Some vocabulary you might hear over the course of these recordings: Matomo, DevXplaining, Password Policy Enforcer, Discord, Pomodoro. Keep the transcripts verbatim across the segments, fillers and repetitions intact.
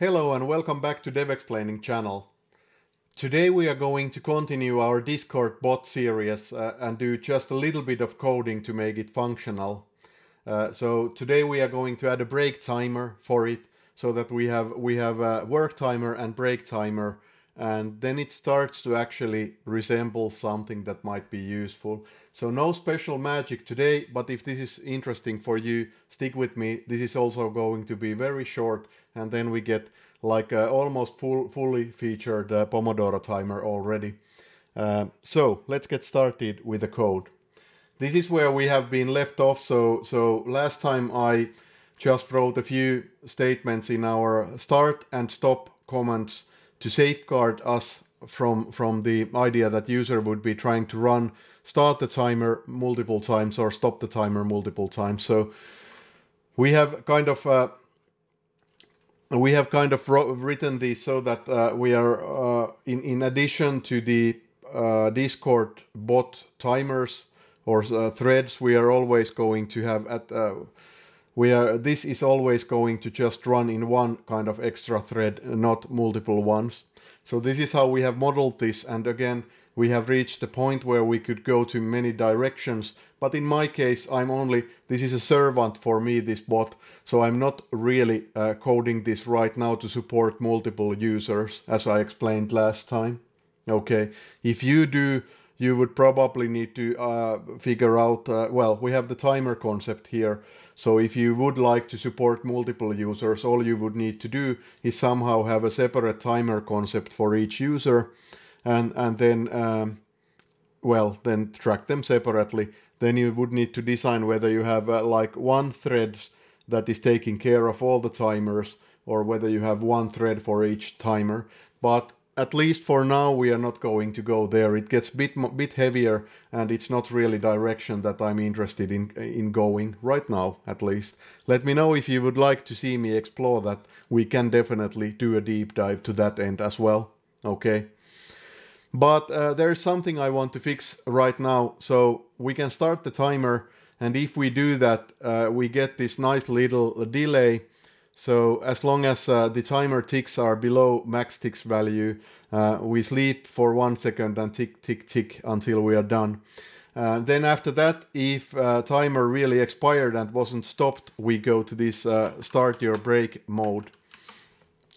Hello and welcome back to DevXplaining channel. Today we are going to continue our Discord bot series uh, and do just a little bit of coding to make it functional. Uh, so today we are going to add a break timer for it so that we have we have a work timer and break timer, and then it starts to actually resemble something that might be useful. So no special magic today, but if this is interesting for you, stick with me. This is also going to be very short, and then we get like a almost full, fully featured uh, Pomodoro timer already. Uh, so let's get started with the code. This is where we have been left off. So, so last time I just wrote a few statements in our start and stop commands to safeguard us from, from the idea that user would be trying to run, start the timer multiple times or stop the timer multiple times. So we have kind of uh, we have kind of written these so that uh, we are uh, in, in addition to the uh, Discord bot timers or uh, threads, we are always going to have at uh, We are, this is always going to just run in one kind of extra thread, not multiple ones. So this is how we have modeled this, and again we have reached the point where we could go to many directions, but in my case I'm only, this is a servant for me, this bot, so I'm not really uh, coding this right now to support multiple users as I explained last time. Okay, if you do, you would probably need to uh, figure out, uh, well, we have the timer concept here. So if you would like to support multiple users, all you would need to do is somehow have a separate timer concept for each user, and, and then, um, well, then track them separately. Then you would need to design whether you have uh, like one thread that is taking care of all the timers, or whether you have one thread for each timer. But at least for now, we are not going to go there. It gets a bit, bit heavier, and it's not really direction that I'm interested in, in going right now, at least. Let me know if you would like to see me explore that. We can definitely do a deep dive to that end as well, okay? But uh, there is something I want to fix right now. So we can start the timer, and if we do that, uh, we get this nice little delay. So as long as uh, the timer ticks are below max ticks value, uh, we sleep for one second and tick, tick, tick until we are done. Uh, then after that, if uh, timer really expired and wasn't stopped, we go to this uh, start your break mode.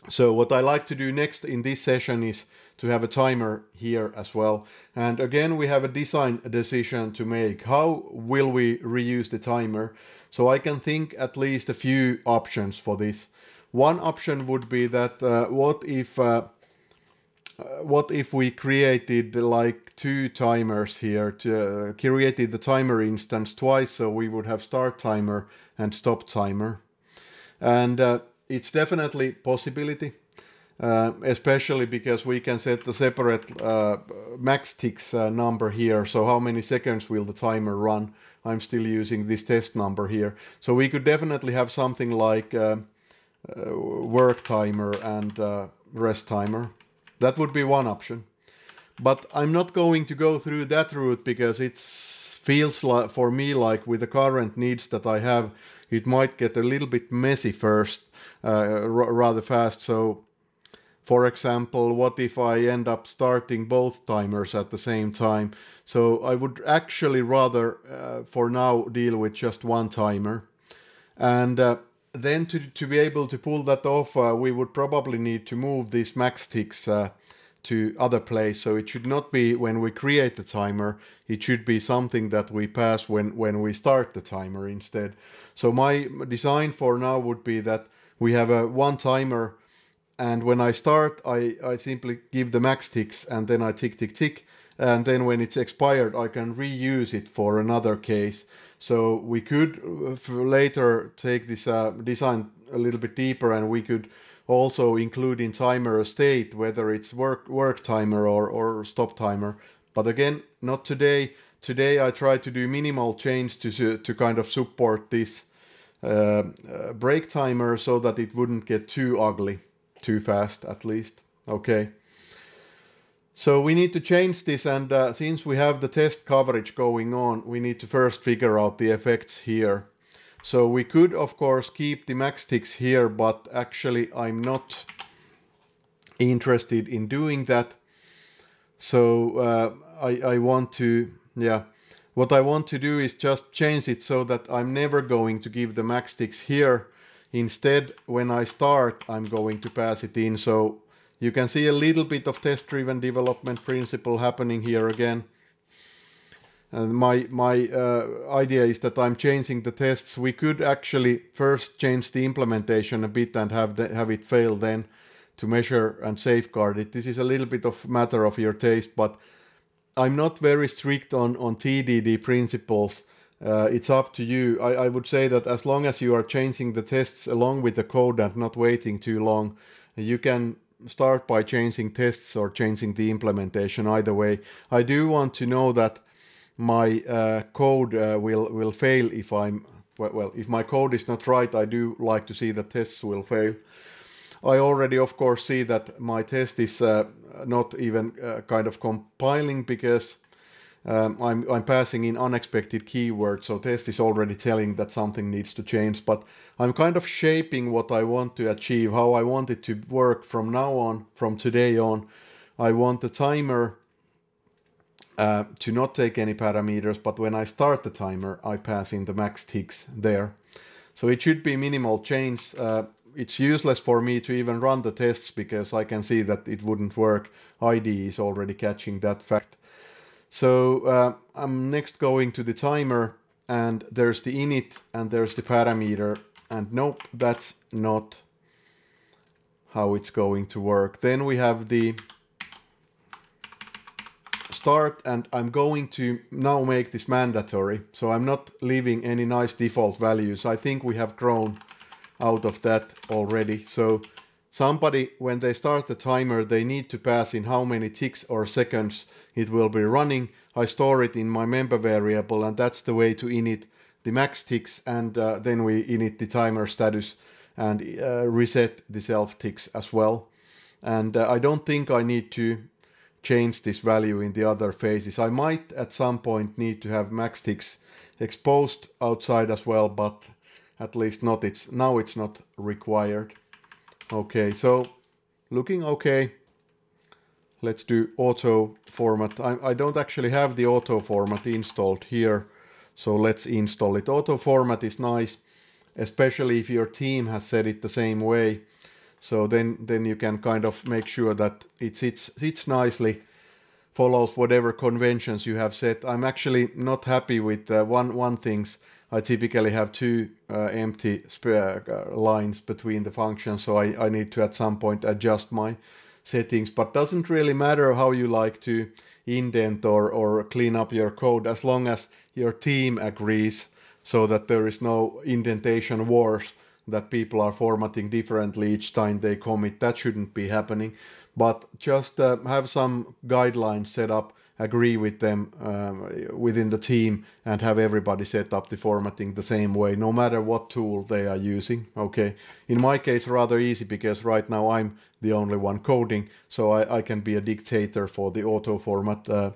So what I like to do next in this session is to have a timer here as well. And again, we have a design decision to make. How will we reuse the timer? So I can think at least a few options for this. One option would be that uh, what if uh, what if we created like two timers here, to, uh, created the timer instance twice, so we would have start timer and stop timer. And uh, it's definitely a possibility, uh, especially because we can set the separate uh, max ticks uh, number here, so how many seconds will the timer run. I'm still using this test number here. So we could definitely have something like uh, uh, work timer and uh, rest timer. That would be one option. But I'm not going to go through that route because it feels like, for me, like with the current needs that I have, it might get a little bit messy first, uh, rather fast. So, for example, what if I end up starting both timers at the same time? So I would actually rather, uh, for now, deal with just one timer. And uh, then to, to be able to pull that off, uh, we would probably need to move these max ticks uh, to other place. So it should not be when we create the timer, it should be something that we pass when, when we start the timer instead. So my design for now would be that we have a one timer, and when I start, I, I simply give the max ticks, and then I tick, tick, tick. And then when it's expired, I can reuse it for another case. So we could later take this uh, design a little bit deeper, and we could also include in timer a state, whether it's work, work timer or, or stop timer. But again, not today. Today I try to do minimal change to, to kind of support this uh, uh, break timer so that it wouldn't get too ugly. Too fast at least. Okay, so we need to change this, and uh, since we have the test coverage going on, we need to first figure out the effects here. So we could, of course, keep the max ticks here, but actually I'm not interested in doing that. So uh, I, I want to, yeah, what I want to do is just change it so that I'm never going to give the max ticks here. Instead, when I start, I'm going to pass it in. So you can see a little bit of test-driven development principle happening here again. And my my uh, idea is that I'm changing the tests. We could actually first change the implementation a bit and have the, have it fail then to measure and safeguard it. This is a little bit of matter of your taste, but I'm not very strict on, on T D D principles. Uh, it's up to you. I, I would say that as long as you are changing the tests along with the code and not waiting too long, you can start by changing tests or changing the implementation either way. I do want to know that my uh, code uh, will, will fail if I'm, well, if my code is not right, I do like to see that tests will fail. I already, of course, see that my test is uh, not even uh, kind of compiling because um, I'm, I'm passing in unexpected keywords, so test is already telling that something needs to change, but I'm kind of shaping what I want to achieve, how I want it to work from now on, from today on. I want the timer uh, to not take any parameters, but when I start the timer, I pass in the max ticks there. So it should be minimal change. Uh, It's useless for me to even run the tests because I can see that it wouldn't work. I D is already catching that fact. So uh, I'm next going to the timer, and there's the init and there's the parameter, and nope, that's not how it's going to work. Then we have the start, and I'm going to now make this mandatory. So I'm not leaving any nice default values. I think we have grown out of that already. So somebody, when they start the timer, they need to pass in how many ticks or seconds it will be running. I store it in my member variable, and that's the way to init the max ticks, and uh, then we init the timer status and uh, reset the self ticks as well. And uh, I don't think I need to change this value in the other phases. I might at some point need to have max ticks exposed outside as well, but at least not it's now it's not required. Okay, so looking okay. Let's do auto format. I, I don't actually have the auto format installed here, so let's install it. Auto format is nice, especially if your team has set it the same way. So then, then you can kind of make sure that it sits, sits nicely, follows whatever conventions you have set. I'm actually not happy with uh, one, one things. I typically have two uh, empty spare lines between the functions, so I, I need to at some point adjust my settings, but doesn't really matter how you like to indent or, or clean up your code as long as your team agrees so that there is no indentation wars that people are formatting differently each time they commit. That shouldn't be happening, but just uh, have some guidelines set up, agree with them um, within the team, and have everybody set up the formatting the same way, no matter what tool they are using. Okay, in my case, rather easy because right now I'm the only one coding, so I, I can be a dictator for the auto format uh,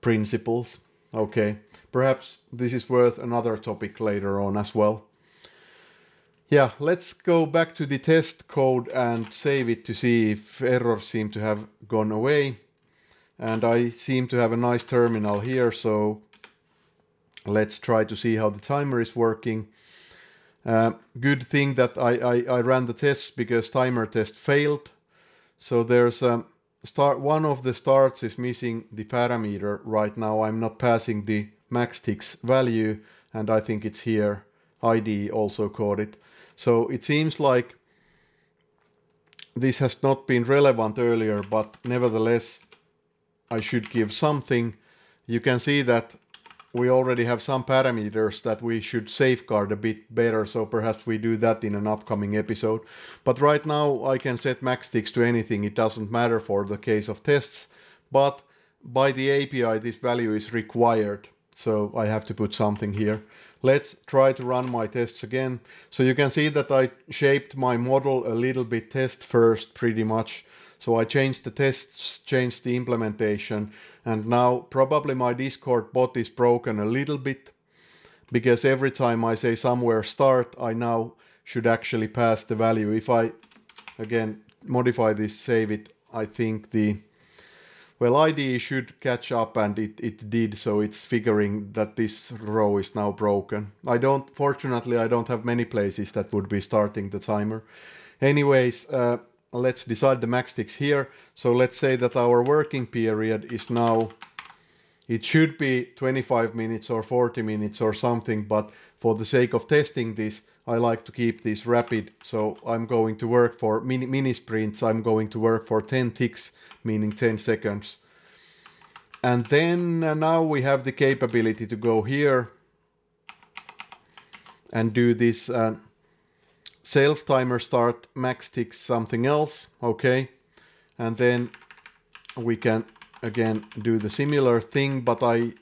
principles. Okay, perhaps this is worth another topic later on as well. Yeah, let's go back to the test code and save it to see if errors seem to have gone away. And I seem to have a nice terminal here, so let's try to see how the timer is working. Uh, good thing that I, I, I ran the tests because timer test failed. So there's a start, one of the starts is missing the parameter right now. I'm not passing the max ticks value, and I think it's here. I D also caught it. So it seems like this has not been relevant earlier, but nevertheless, I should give something. You can see that we already have some parameters that we should safeguard a bit better, so perhaps we do that in an upcoming episode. But right now I can set max ticks to anything. It doesn't matter for the case of tests, but by the A P I this value is required, so I have to put something here. Let's try to run my tests again. So you can see that I shaped my model a little bit test first pretty much. So I changed the tests, changed the implementation, and now probably my Discord bot is broken a little bit, because every time I say somewhere start, I now should actually pass the value. If I, again, modify this, save it, I think the, well, I D E should catch up, and it, it did, so it's figuring that this row is now broken. I don't, fortunately, I don't have many places that would be starting the timer. Anyways, uh, let's decide the maxsticks here. So let's say that our working period is now, it should be twenty-five minutes or forty minutes or something, but for the sake of testing this, I like to keep this rapid, so I'm going to work for mini, mini sprints. I'm going to work for ten ticks, meaning ten seconds. And then uh, now we have the capability to go here and do this uh, self timer start max ticks something else, okay? And then we can again do the similar thing, but I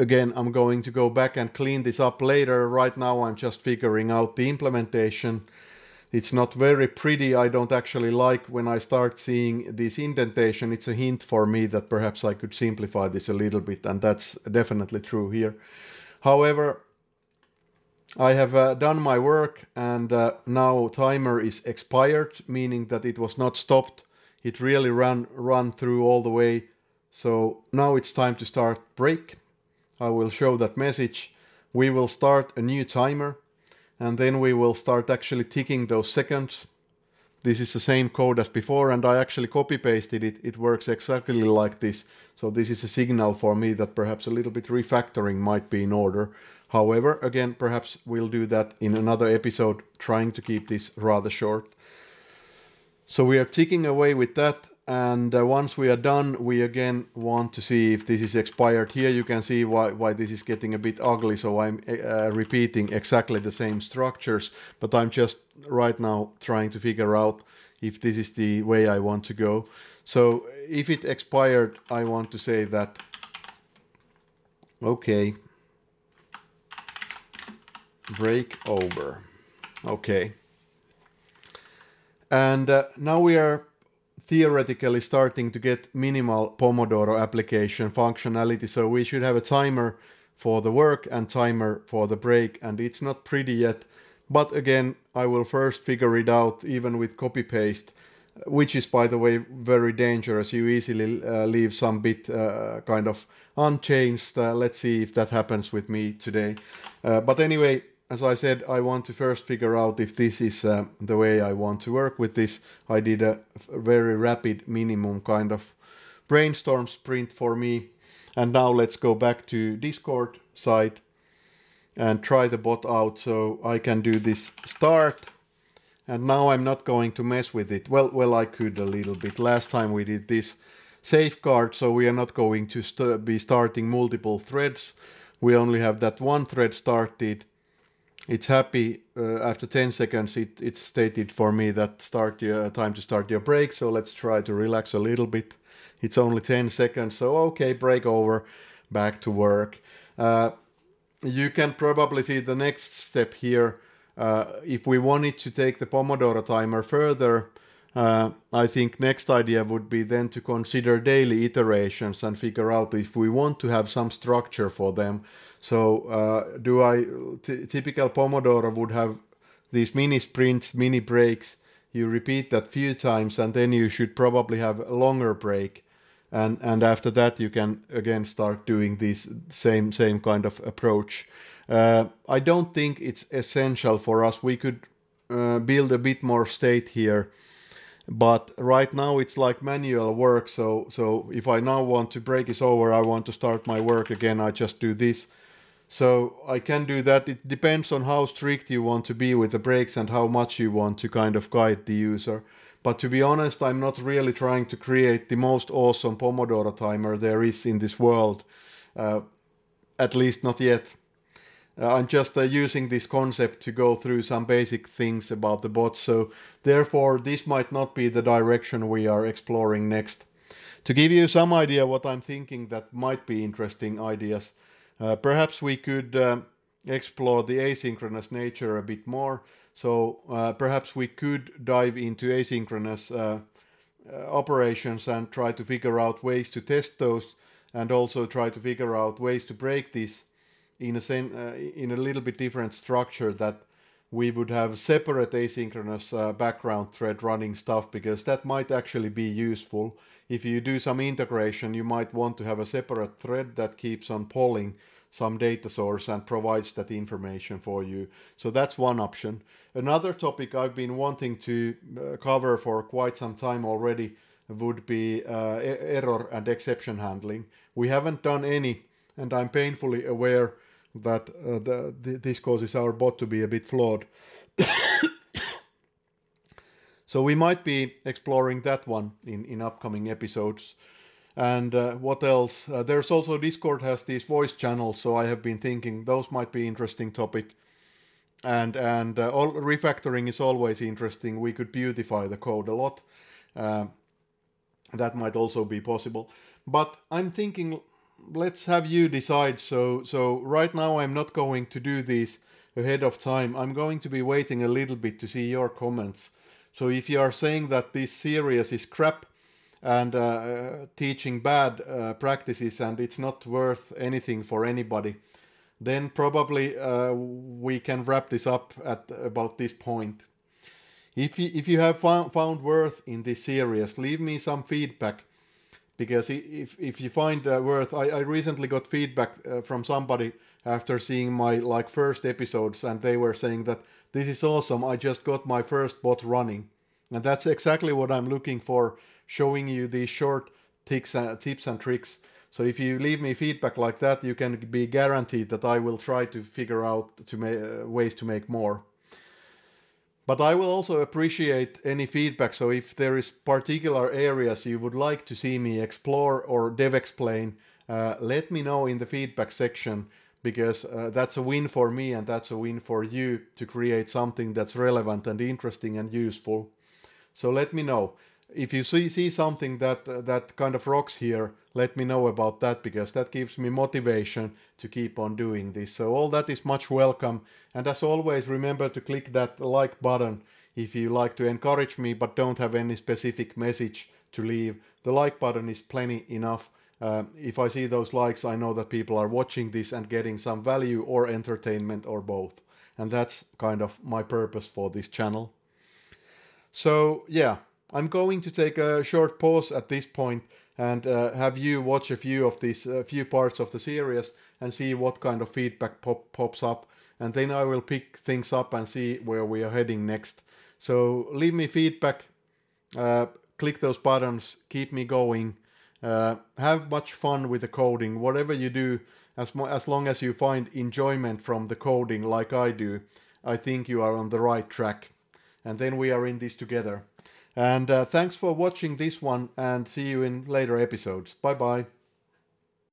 Again, I'm going to go back and clean this up later. Right now, I'm just figuring out the implementation. It's not very pretty. I don't actually like when I start seeing this indentation. It's a hint for me that perhaps I could simplify this a little bit, and that's definitely true here. However, I have uh, done my work, and uh, now timer is expired, meaning that it was not stopped. It really ran, ran through all the way. So now it's time to start break. I will show that message. We will start a new timer, and then we will start actually ticking those seconds. This is the same code as before, and I actually copy-pasted it. It works exactly like this. So this is a signal for me that perhaps a little bit refactoring might be in order. However, again, perhaps we'll do that in another episode, trying to keep this rather short. So we are ticking away with that. And uh, once we are done, we again want to see if this is expired. Here you can see why, why this is getting a bit ugly. So I'm uh, repeating exactly the same structures, but I'm just right now trying to figure out if this is the way I want to go. So if it expired, I want to say that, okay, break over, okay. And uh, now we are theoretically starting to get minimal Pomodoro application functionality. So we should have a timer for the work and timer for the break, and it's not pretty yet. But again, I will first figure it out even with copy paste, which is, by the way, very dangerous. You easily uh, leave some bit uh, kind of unchanged. Uh, let's see if that happens with me today. Uh, but anyway, as I said, I want to first figure out if this is uh, the way I want to work with this. I did a very rapid minimum kind of brainstorm sprint for me. And now let's go back to Discord side and try the bot out, so I can do this start. And now I'm not going to mess with it. Well, well, I could a little bit. Last time we did this safeguard, so we are not going to st- be starting multiple threads. We only have that one thread started. It's happy uh, after ten seconds. It, it's stated for me that start your, time to start your break. So let's try to relax a little bit. It's only ten seconds. So okay, break over, back to work. Uh, you can probably see the next step here. Uh, if we wanted to take the Pomodoro timer further, uh, I think next idea would be then to consider daily iterations and figure out if we want to have some structure for them. So uh, do I, t typical Pomodoro would have these mini sprints, mini breaks. You repeat that few times, and then you should probably have a longer break. And, and after that, you can again start doing this same, same kind of approach. Uh, I don't think it's essential for us. We could uh, build a bit more state here. But right now it's like manual work. So, so if I now want to break is over, I want to start my work again, I just do this. So I can do that. It depends on how strict you want to be with the breaks and how much you want to kind of guide the user. But to be honest, I'm not really trying to create the most awesome Pomodoro timer there is in this world. Uh, at least not yet. Uh, I'm just uh, using this concept to go through some basic things about the bots. So therefore, this might not be the direction we are exploring next. To give you some idea what I'm thinking that might be interesting ideas, Uh, perhaps we could uh, explore the asynchronous nature a bit more. So uh, perhaps we could dive into asynchronous uh, uh, operations and try to figure out ways to test those, and also try to figure out ways to break this in a same, uh, in a little bit different structure, that we would have separate asynchronous uh, background thread running stuff, because that might actually be useful. If you do some integration, you might want to have a separate thread that keeps on polling some data source and provides that information for you. So that's one option. Another topic I've been wanting to uh, cover for quite some time already would be uh, e- error and exception handling. We haven't done any, and I'm painfully aware that uh, the, the, this causes our bot to be a bit flawed. So we might be exploring that one in, in upcoming episodes. And uh, what else? Uh, there's also Discord has these voice channels, so I have been thinking those might be interesting topic. And, and uh, all refactoring is always interesting. We could beautify the code a lot. Uh, that might also be possible. But I'm thinking, let's have you decide. So, so right now I'm not going to do these ahead of time. I'm going to be waiting a little bit to see your comments. So if you are saying that this series is crap and uh, teaching bad uh, practices and it's not worth anything for anybody, then probably uh, we can wrap this up at about this point. If you, if you have found, found worth in this series, leave me some feedback, because if, if you find uh, worth, I, I recently got feedback uh, from somebody after seeing my like first episodes, and they were saying that this is awesome, I just got my first bot running. And that's exactly what I'm looking for, showing you these short tips and, tips and tricks. So if you leave me feedback like that, you can be guaranteed that I will try to figure out to ma- ways to make more. But I will also appreciate any feedback, so if there is particular areas you would like to see me explore or DevXplain, uh, let me know in the feedback section, because uh, that's a win for me and that's a win for you to create something that's relevant and interesting and useful. So let me know. If you see, see something that, uh, that kind of rocks here, let me know about that, because that gives me motivation to keep on doing this. So all that is much welcome. And as always, remember to click that like button if you like to encourage me but don't have any specific message to leave. The like button is plenty enough. Uh, if I see those likes, I know that people are watching this and getting some value or entertainment or both. And that's kind of my purpose for this channel. So yeah, I'm going to take a short pause at this point and uh, have you watch a few of these uh, few parts of the series and see what kind of feedback pop, pops up, and then I will pick things up and see where we are heading next. So leave me feedback, uh, click those buttons, keep me going, uh, have much fun with the coding, whatever you do, as, mo as long as you find enjoyment from the coding like I do, I think you are on the right track, and then we are in this together. And uh, thanks for watching this one, and see you in later episodes. Bye bye.